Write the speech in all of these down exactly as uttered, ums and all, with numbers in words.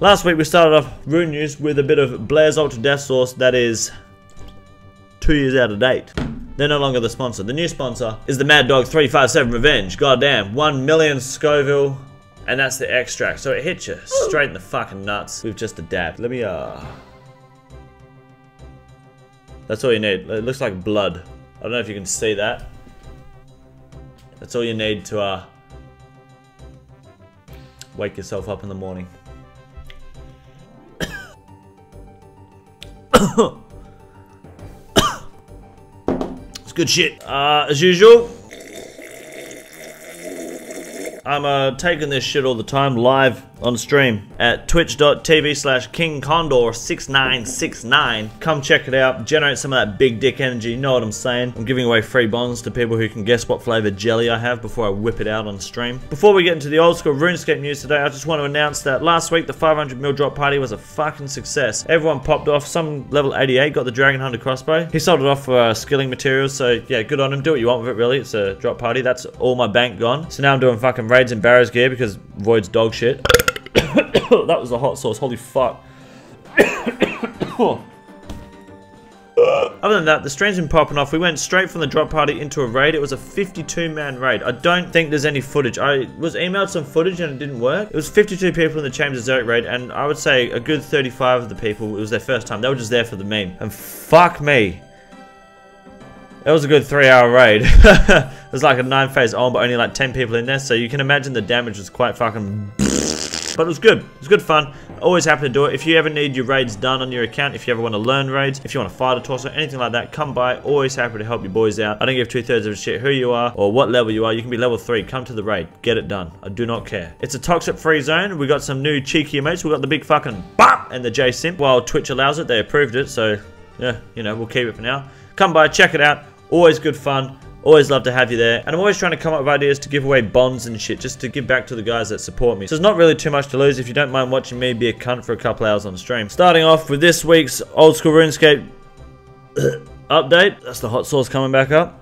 Last week we started off RuneNews with a bit of Blair's Ultra Death Sauce that is two years out of date. They're no longer the sponsor. The new sponsor is the Mad Dog three five seven Revenge. Goddamn, one million Scoville, and that's the extract. So it hits you straight in the fucking nuts with just a dab. Let me, uh... that's all you need. It looks like blood. I don't know if you can see that. That's all you need to, uh... wake yourself up in the morning. It's good shit. Uh, as usual, I'm uh, taking this shit all the time live on stream at twitch dot t v slash King Condor six nine six nine. Come check it out. Generate some of that big dick energy. You know what I'm saying? I'm giving away free bonds to people who can guess what flavor jelly I have before I whip it out on stream. Before we get into the old school RuneScape news today, I just want to announce that last week the five hundred mil drop party was a fucking success. Everyone popped off. Some level eighty-eight got the Dragon Hunter crossbow. He sold it off for uh, skilling materials, so yeah, good on him. Do what you want with it, really. It's a drop party. That's all my bank gone. So now I'm doing fucking raids in Barrows gear because Void's dog shit. That was the hot sauce, holy fuck. Other than that, the stream's been popping off. We went straight from the drop party into a raid. It was a fifty-two man raid. I don't think there's any footage. I was emailed some footage and it didn't work. It was fifty-two people in the Chambers Desert raid, and I would say a good thirty-five of the people, it was their first time. They were just there for the meme. And fuck me. It was a good three hour raid. It was like a nine phase on, but only like ten people in there. So you can imagine the damage was quite fucking... But it was good. It was good fun. Always happy to do it. If you ever need your raids done on your account, if you ever want to learn raids, if you want to fight a torso, anything like that, come by. Always happy to help your boys out. I don't give two thirds of a shit who you are or what level you are. You can be level three. Come to the raid. Get it done. I do not care. It's a toxic free zone. We got some new cheeky emotes. We got the big fucking bop and the J Simp. While Twitch allows it, they approved it. So yeah, you know, we'll keep it for now. Come by, check it out. Always good fun. Always love to have you there, and I'm always trying to come up with ideas to give away bonds and shit, just to give back to the guys that support me. So there's not really too much to lose if you don't mind watching me be a cunt for a couple hours on stream. Starting off with this week's Old School RuneScape update. That's the hot sauce coming back up.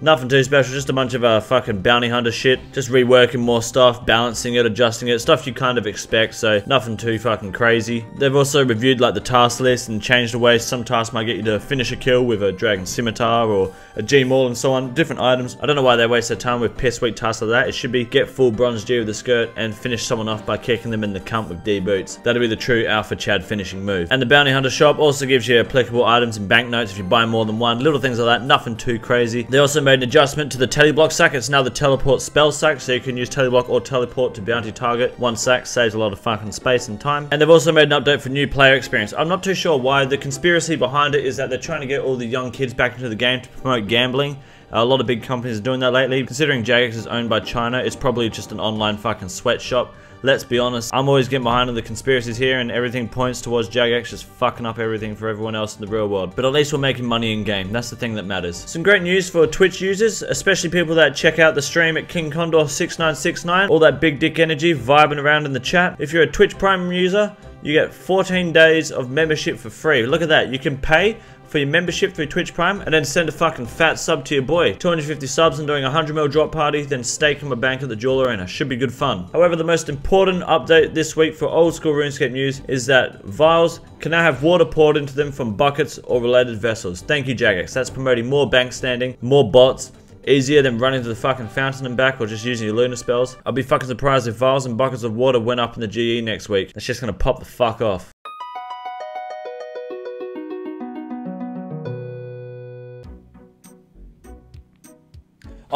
Nothing too special, just a bunch of uh, fucking bounty hunter shit. Just reworking more stuff, balancing it, adjusting it, stuff you kind of expect, so nothing too fucking crazy. They've also reviewed like the task list and changed the way some tasks might get you to finish a kill with a dragon scimitar or a G-Maul and so on, different items. I don't know why they waste their time with piss weak tasks like that. It should be get full bronze G with a skirt and finish someone off by kicking them in the cunt with D-boots. That'll be the true alpha Chad finishing move. And the bounty hunter shop also gives you applicable items and banknotes if you buy more than one, little things like that, nothing too crazy. They also made an adjustment to the teleblock sack. It's now the teleport spell sack, so you can use teleblock or teleport to bounty target. One sack saves a lot of fucking space and time. And they've also made an update for new player experience. I'm not too sure why. The conspiracy behind it is that they're trying to get all the young kids back into the game to promote gambling. A lot of big companies are doing that lately. Considering Jagex is owned by China, it's probably just an online fucking sweatshop. Let's be honest, I'm always getting behind on the conspiracies here, and everything points towards Jagex just fucking up everything for everyone else in the real world. But at least we're making money in-game. That's the thing that matters. Some great news for Twitch users, especially people that check out the stream at King Condor six nine six nine. All that big dick energy vibing around in the chat. If you're a Twitch Prime user, you get fourteen days of membership for free. Look at that. You can pay for your membership through Twitch Prime and then send a fucking fat sub to your boy. two hundred fifty subs and doing a one hundred mil drop party, then stake him a bank at the Jewel Arena. Should be good fun. However, the most important update this week for Old School RuneScape news is that vials can now have water poured into them from buckets or related vessels. Thank you, Jagex. That's promoting more bank standing, more bots, easier than running to the fucking fountain and back or just using your lunar spells. I'd be fucking surprised if vials and buckets of water went up in the G E next week. That's just gonna pop the fuck off.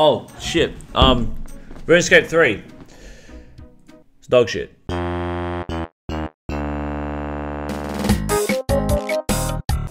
Oh, shit. Um, RuneScape three. It's dog shit.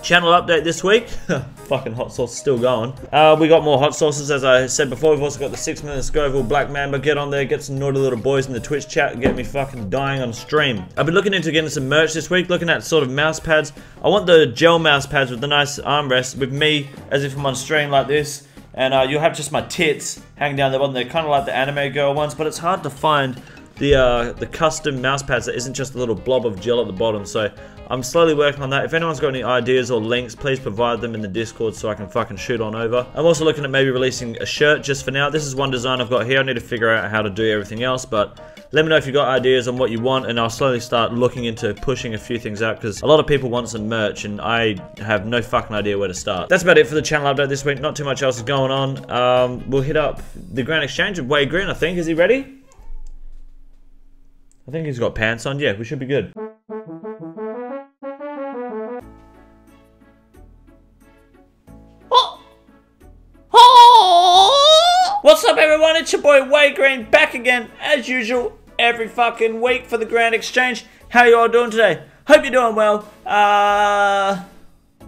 Channel update this week. Fucking hot sauce is still going. Uh, we got more hot sauces, as I said before. We've also got the six minute Scoville Black Mamba. Get on there, get some naughty little boys in the Twitch chat and get me fucking dying on stream. I've been looking into getting some merch this week, looking at sort of mouse pads. I want the gel mouse pads with the nice armrest with me as if I'm on stream like this. And uh, you'll have just my tits hanging down the bottom. They're kind of like the anime girl ones, but it's hard to find the uh, the custom mouse pads that isn't just a little blob of gel at the bottom. So I'm slowly working on that. If anyone's got any ideas or links, please provide them in the Discord so I can fucking shoot on over. I'm also looking at maybe releasing a shirt just for now. This is one design I've got here. I need to figure out how to do everything else, but Let me know if you've got ideas on what you want, and I'll slowly start looking into pushing a few things out, because a lot of people want some merch, and I have no fucking idea where to start. That's about it for the channel update this week. Not too much else is going on. Um, we'll hit up the Grand Exchange with Wade Green, I think. Is he ready? I think he's got pants on. Yeah, we should be good. What's up, everyone? It's your boy Wade Green, back again as usual every fucking week for the Grand Exchange. How you all doing today? Hope you're doing well. Uh,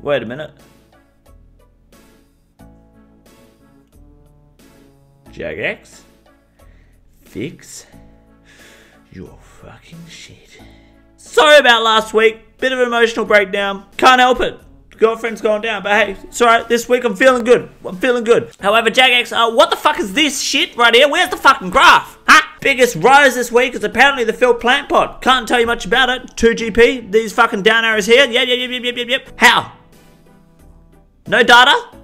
wait a minute. Jagex, fix your fucking shit. Sorry about last week. Bit of an emotional breakdown. Can't help it. Girlfriend's going down, but hey, it's alright. This week I'm feeling good. I'm feeling good. However, Jagex, uh, what the fuck is this shit right here? Where's the fucking graph? Huh? Biggest rise this week is apparently the filled plant pot. Can't tell you much about it. two G P, these fucking down arrows here. Yep, yep, yep, yep, yep, yep. How? No data?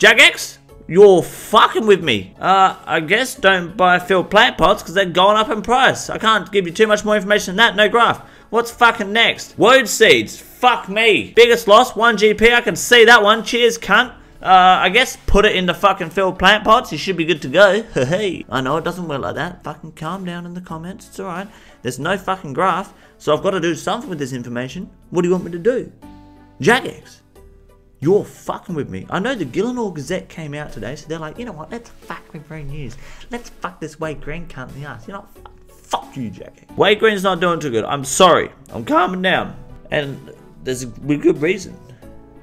Jagex? You're fucking with me. Uh, I guess don't buy filled plant pots because they're going up in price. I can't give you too much more information than that. No graph. What's fucking next? Woad seeds. Fuck me. Biggest loss, one G P. I can see that one. Cheers, cunt. Uh, I guess put it in the fucking filled plant pots. You should be good to go. Hey. I know it doesn't work like that. Fucking calm down in the comments. It's alright. There's no fucking graph. So I've got to do something with this information. What do you want me to do? Jagex. You're fucking with me. I know the Gielinor Gazette came out today, so they're like, you know what, let's fuck with RuneNews. Let's fuck this Wade Green cunt in the ass. You know, fuck you, Jackie. Wade Green's not doing too good. I'm sorry. I'm calming down. And there's a good reason.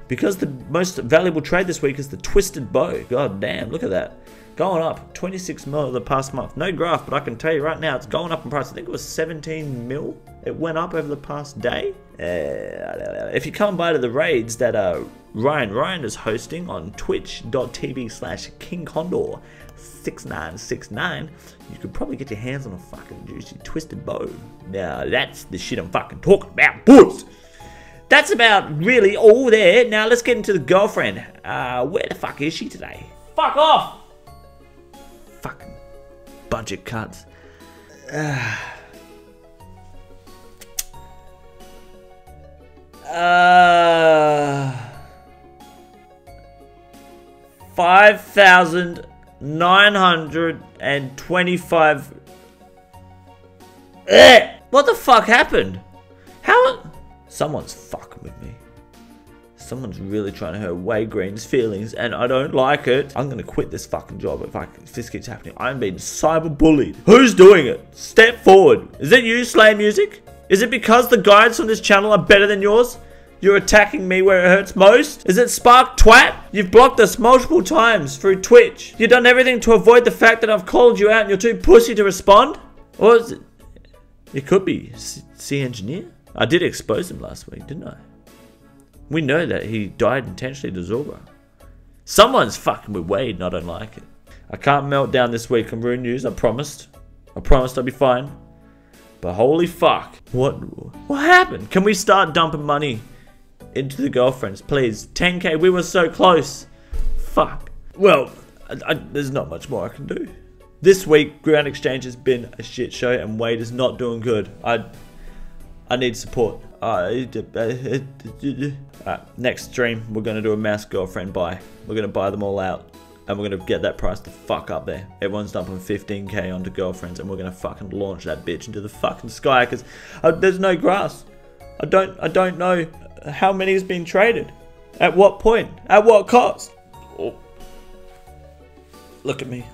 Because the most valuable trade this week is the Twisted Bow. God damn, look at that. Going up, twenty-six mil the past month. No graph, but I can tell you right now, it's going up in price. I think it was seventeen mil. It went up over the past day. Uh, if you come by to the raids that uh, Ryan Ryan is hosting on twitch dot T V slash King Condor six nine six nine, you could probably get your hands on a fucking juicy Twisted Bow. Now, that's the shit I'm fucking talking about, boys. That's about really all there. Now, let's get into the girlfriend. Uh, where the fuck is she today? Fuck off! Fucking bunch of cunts. Uh, uh, five thousand nine hundred twenty-five. Uh, what the fuck happened? How? Someone's fucking with me. Someone's really trying to hurt Wade Green's feelings, and I don't like it. I'm gonna quit this fucking job if, I, if this keeps happening. I'm being cyberbullied. Who's doing it? Step forward. Is it you, Slay Music? Is it because the guides from this channel are better than yours? You're attacking me where it hurts most? Is it Spark Twat? You've blocked us multiple times through Twitch. You've done everything to avoid the fact that I've called you out and you're too pussy to respond? Or is it... It could be C Engineer? I did expose him last week, didn't I? We know that he died intentionally to Zorba. Someone's fucking with Wade and I don't like it. I can't melt down this week on RuneNews, I promised. I promised I'd be fine. But holy fuck. What What happened? Can we start dumping money into the girlfriends, please? ten K, we were so close. Fuck. Well, I, I, there's not much more I can do. This week, Grand Exchange has been a shit show and Wade is not doing good. I, I need support. Uh, Alright, next stream, we're going to do a mass girlfriend buy. We're going to buy them all out, and we're going to get that price the fuck up there. Everyone's dumping fifteen K onto girlfriends, and we're going to fucking launch that bitch into the fucking sky, because uh, there's no grass. I don't, I don't know how many has been traded. At what point? At what cost? Oh. Look at me.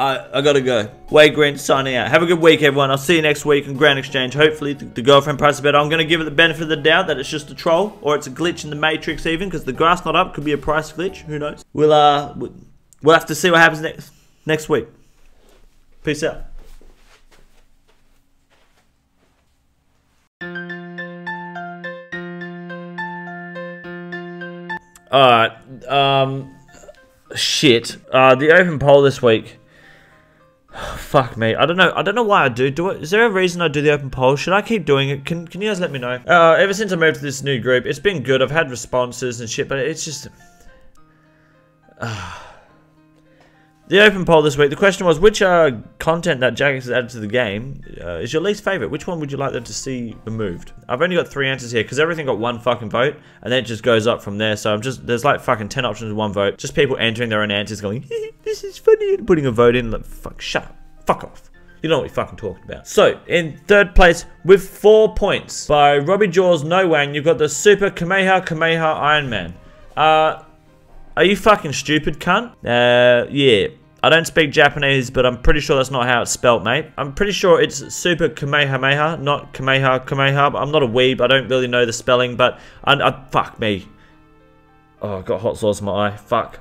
I, I gotta go. Wade Green signing out. Have a good week, everyone. I'll see you next week on Grand Exchange. Hopefully, the, the girlfriend price is better. I'm gonna give it the benefit of the doubt that it's just a troll or it's a glitch in the matrix, even because the graph's not up. Could be a price glitch. Who knows? We'll uh, we'll have to see what happens next next week. Peace out. All right. Um, shit. Uh, the open poll this week. Fuck me. I don't know. I don't know why I do do it. Is there a reason I do the open poll? Should I keep doing it? Can Can you guys let me know? Uh, ever since I moved to this new group, it's been good. I've had responses and shit, but it's just... Uh, The open poll this week, the question was, which uh, content that Jagex has added to the game uh, is your least favourite? Which one would you like them to see removed? I've only got three answers here, because everything got one fucking vote, and then it just goes up from there, so I'm just, there's like fucking ten options with one vote. Just people entering their own answers going, this is funny, and putting a vote in, like, fuck, shut up, fuck off. You know what you're fucking talking about. So, in third place, with four points, by Robbie Jaws No Wang, you've got the Super Kameha Kameha Iron Man. Uh... Are you fucking stupid, cunt? Uh, yeah. I don't speak Japanese, but I'm pretty sure that's not how it's spelt, mate. I'm pretty sure it's Super Kamehameha, not Kameha Kameha. I'm not a weeb. I don't really know the spelling, but... I, I, fuck me. Oh, I got hot sauce in my eye. Fuck.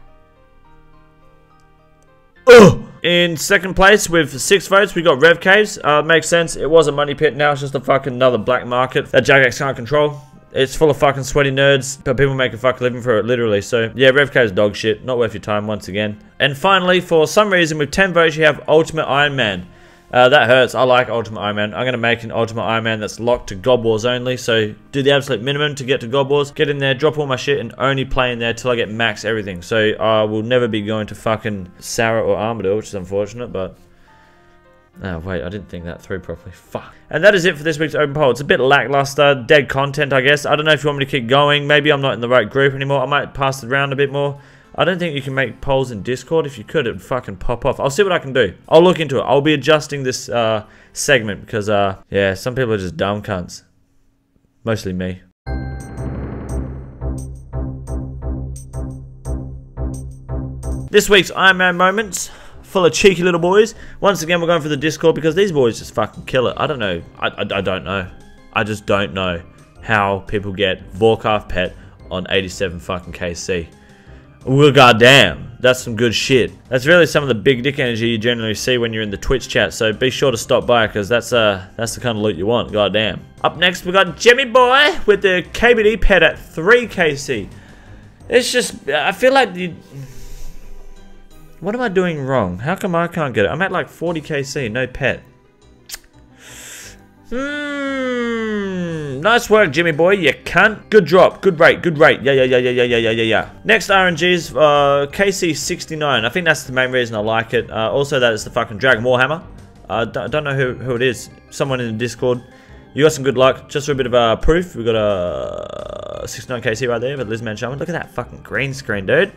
Ugh! In second place, with six votes, we got Rev Caves. Uh, makes sense. It was a money pit. Now it's just a fucking another black market that Jagex can't control. It's full of fucking sweaty nerds, but people make a fuck living for it, literally. So, yeah, Revco's dog shit. Not worth your time, once again. And finally, for some reason, with ten votes, you have Ultimate Iron Man. Uh, that hurts. I like Ultimate Iron Man. I'm going to make an Ultimate Iron Man that's locked to God Wars only. So, do the absolute minimum to get to God Wars. Get in there, drop all my shit, and only play in there till I get max everything. So, I will never be going to fucking Sarah or Armadale, which is unfortunate, but... Oh, wait, I didn't think that through properly. Fuck. And that is it for this week's open poll. It's a bit lackluster, dead content, I guess. I don't know if you want me to keep going. Maybe I'm not in the right group anymore. I might pass it around a bit more. I don't think you can make polls in Discord. If you could, it would fucking pop off. I'll see what I can do. I'll look into it. I'll be adjusting this uh, segment because, uh, yeah, some people are just dumb cunts. Mostly me. This week's Iron Man Moments... full of cheeky little boys. Once again, we're going for the Discord because these boys just fucking kill it. I don't know. I, I, I don't know. I just don't know how people get Vorkath pet on eighty-seven fucking K C. Well, goddamn. That's some good shit. That's really some of the big dick energy you generally see when you're in the Twitch chat. So be sure to stop by because that's uh that's the kind of loot you want. Goddamn. Up next, we got Jimmy Boy with the K B D pet at three K C. It's just... I feel like... you. What am I doing wrong? How come I can't get it? I'm at like forty K C, no pet. Hmm. Nice work, Jimmy boy, you cunt. Good drop, good rate, good rate. Yeah, yeah, yeah, yeah, yeah, yeah, yeah, yeah. Next R N G's uh, K C sixty-nine. I think that's the main reason I like it. Uh, also, that it's the fucking Dragon Warhammer. I uh, don't, don't know who, who it is. Someone in the Discord. You got some good luck. Just for a bit of uh, proof, we got a uh, sixty-nine K C right there with Lizardman Shaman. Look at that fucking green screen, dude.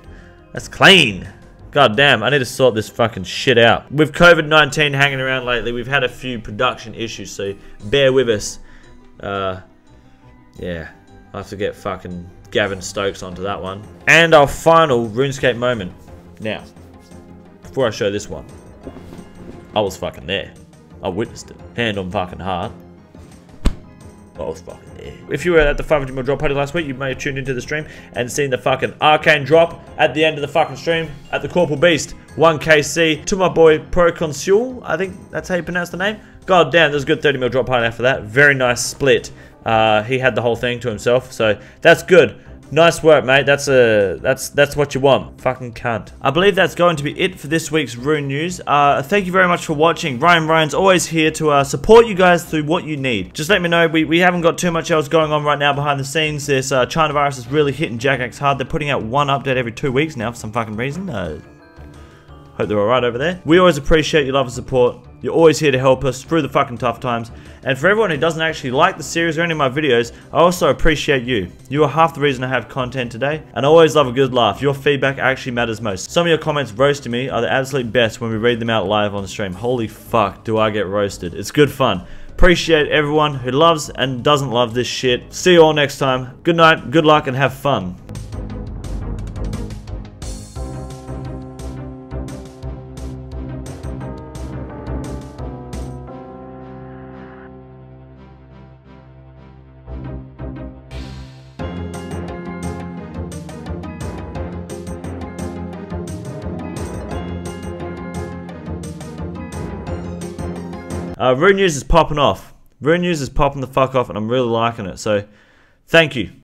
That's clean. God damn, I need to sort this fucking shit out. With COVID nineteen hanging around lately, we've had a few production issues, so bear with us. Uh, yeah, I have to get fucking Gavin Stokes onto that one. And our final RuneScape moment. Now, before I show this one, I was fucking there. I witnessed it. Hand on fucking heart. I was fucking there. If you were at the five hundred mil drop party last week, you may have tuned into the stream and seen the fucking arcane drop at the end of the fucking stream at the Corporal Beast. one K C to my boy Proconsul. I think that's how you pronounce the name. God damn, there's a good thirty mil drop party after that. Very nice split. Uh, he had the whole thing to himself, so that's good. Nice work, mate. That's a that's that's what you want. Fucking cunt. I believe that's going to be it for this week's Rune News. Uh, thank you very much for watching. Ryan Ryan's always here to uh, support you guys through what you need. Just let me know. We, we haven't got too much else going on right now behind the scenes. This uh, China virus is really hitting Jagex hard. They're putting out one update every two weeks now for some fucking reason. Uh, hope they're all right over there. We always appreciate your love and support. You're always here to help us through the fucking tough times. And for everyone who doesn't actually like the series or any of my videos, I also appreciate you. You are half the reason I have content today, and I always love a good laugh. Your feedback actually matters most. Some of your comments roasting me are the absolute best when we read them out live on the stream. Holy fuck, do I get roasted. It's good fun. Appreciate everyone who loves and doesn't love this shit. See you all next time. Good night, good luck, and have fun. Uh, Rune News is popping off. Rune News is popping the fuck off, and I'm really liking it. So, thank you.